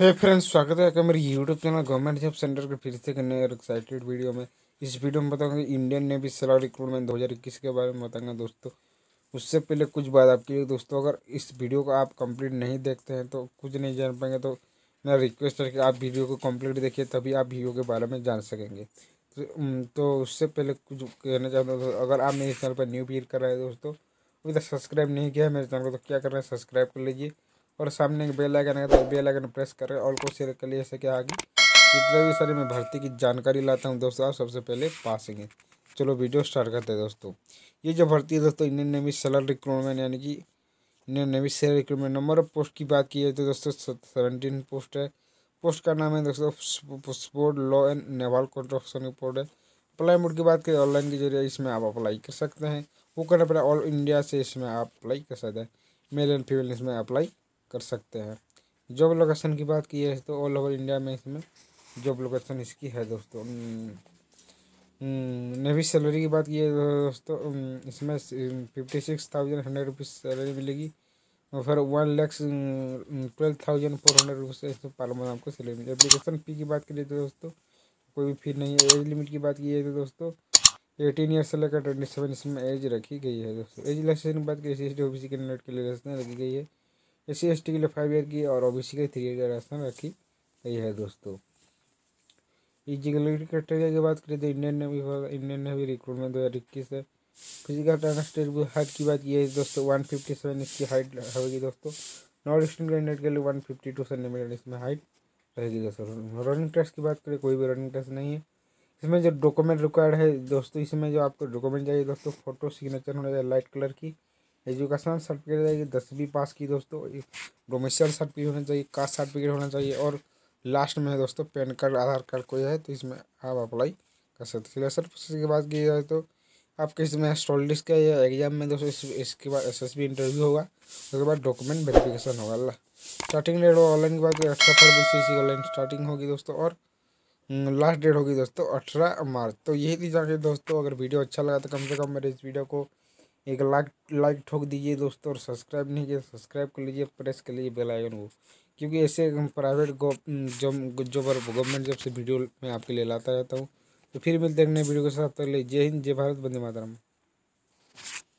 हे friends, स्वागत है आपका मेरे YouTube channel government job centre के फिर से करने और एक्साइटेड वीडियो में। इस वीडियो में बताऊंगा इंडियन नेवी सेलर रिक्रूटमेंट 2021 के बारे में बताऊंगा दोस्तों। उससे पहले कुछ बात आपके लिए दोस्तों, अगर इस वीडियो को आप कंप्लीट नहीं देखते हैं तो कुछ नहीं जान पाएंगे, तो मेरा रिक्वेस्ट है कि आप वीडियो को कम्प्लीट देखिए, तभी आप वीडियो के बारे में जान सकेंगे। तो उससे पहले कुछ कहना चाहता हूँ, अगर आप मेरे चैनल पर न्यू विजिट कर रहे हैं दोस्तों, अभी तक सब्सक्राइब नहीं किया है मेरे चैनल को, तो क्या करना है सब्सक्राइब कर लीजिए और सामने एक बेल आइकन है तो बेल आइकन प्रेस करें, ऑल को शेयर कर लिए, ऐसे कि आगे जितने भी सारी मैं भर्ती की जानकारी लाता हूं दोस्तों आप सबसे पहले पा सकें। चलो वीडियो स्टार्ट करते हैं दोस्तों। ये जो भर्ती है दोस्तों इंडियन नेवी सेलर रिक्रूटमेंट यानी कि Indian navy sailor recruitment, number of post की बात की है तो दोस्तों 17 पोस्ट है। पोस्ट का नाम है दोस्तों sport law and naval construction board है। अप्लाई मोड की बात करें ऑनलाइन के जरिए इसमें आप अप्लाई कर सकते हैं, वो करना पड़ेगा ऑल इंडिया से, इसमें आप अप्लाई कर सकते हैं, मेल एंड फीमेल इसमें अप्लाई कर सकते हैं। जॉब लोकेशन की बात की है तो ऑल ओवर इंडिया में इसमें जॉब लोकेशन इसकी है दोस्तों। नेवी सैलरी की बात की है दोस्तों, इसमें 56,100 रुपीज़ सैलरी मिलेगी और फिर 1,12,400 रुपीज़ इसमें पर मंथ आपको सैलरी मिलेगी। एप्लीकेशन फी की बात करिए तो दोस्तों कोई भी फी नहीं है। एज लिमिट की बात की है तो दोस्तों 18 ईयर से लेकर 27 इसमें एज रखी गई है दोस्तों। एज रिलैक्सेशन की बात की SC/OBC कैंडिडेट के लिए रखी गई है, SC/ST के लिए 5 ईयर की और OBC के 3 ईयर रास्ता रखी गई है दोस्तों। एलिजिबिलिटी क्राइटेरिया की बात करें तो इंडियन नेवी रिक्रूटमेंट 2021 है। फिजिकल ट्रांसटेबल हाइट की बात की है दोस्तों 157 इसकी हाइट रहेगी दोस्तों। नॉर्थ ईस्टर्न कैंडिडेट के लिए 152 सेंटीमीटर इसमें हाइट रहेगी दोस्तों। रनिंग टेस्ट की बात करें कोई भी रनिंग टेस्ट नहीं है। इसमें जो डॉक्यूमेंट रिक्वायर्ड है दोस्तों, इसमें जो आपको डॉक्यूमेंट चाहिए दोस्तों, फोटो सिग्नेचर होना चाहिए लाइट कलर की, एजुकेशन सर्टिफिकेट चाहिए 10वीं पास की दोस्तों, डोमिसाइल सर्टिफिकेट होना चाहिए, कास्ट सर्टिफिकेट होना चाहिए और लास्ट में है दोस्तों पैन कार्ड, आधार कार्ड कोई है तो इसमें आप अप्लाई कर सकते। सिलेक्शन प्रोसेस की बात की जाए तो आपके इसमें स्टॉलिस्ट का एग्जाम में दोस्तों इसके बाद SSB इंटरव्यू होगा, उसके बाद डॉक्यूमेंट वेरिफिकेशन होगा। स्टार्टिंग डेट ऑनलाइन की बात करें 18 फरवरी से इसकी ऑनलाइन स्टार्टिंग होगी दोस्तों और लास्ट डेट होगी दोस्तों 18 मार्च। तो यही थी जाके दोस्तों, अगर वीडियो अच्छा लगा तो कम से कम मेरे इस वीडियो को 1 लाख ठोक दीजिए दोस्तों और सब्सक्राइब नहीं किया सब्सक्राइब कर लीजिए, प्रेस कर लीजिए बेल आइकन को, क्योंकि ऐसे प्राइवेट गवर्नमेंट जॉब से वीडियो मैं आपके लिए लाता रहता हूँ। तो फिर मिलते हैं नए वीडियो के साथ, तक जय हिंद, जय भारत, वंदे मातरम।